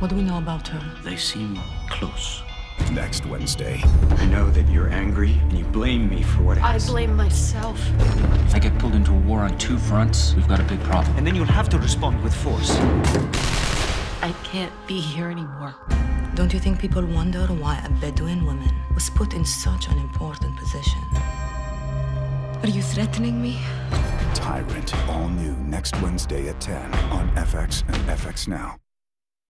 What do we know about her? They seem close. Next Wednesday. I know that you're angry and you blame me for what happened. I blame myself. If I get pulled into a war on two fronts, we've got a big problem. And then you'll have to respond with force. I can't be here anymore. Don't you think people wonder why a Bedouin woman was put in such an important position? Are you threatening me? Tyrant, all new next Wednesday at 10 on FX and FX Now.